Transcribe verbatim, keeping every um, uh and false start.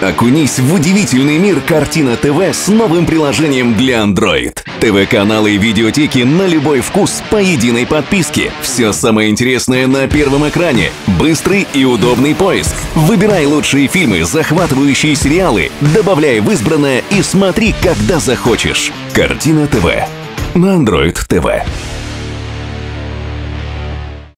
Окунись в удивительный мир «Картина ТВ» с новым приложением для Android. ТВ-каналы и видеотеки на любой вкус по единой подписке. Все самое интересное на первом экране. Быстрый и удобный поиск. Выбирай лучшие фильмы, захватывающие сериалы, добавляй в избранное и смотри, когда захочешь. «Картина ТВ» на Android ти ви.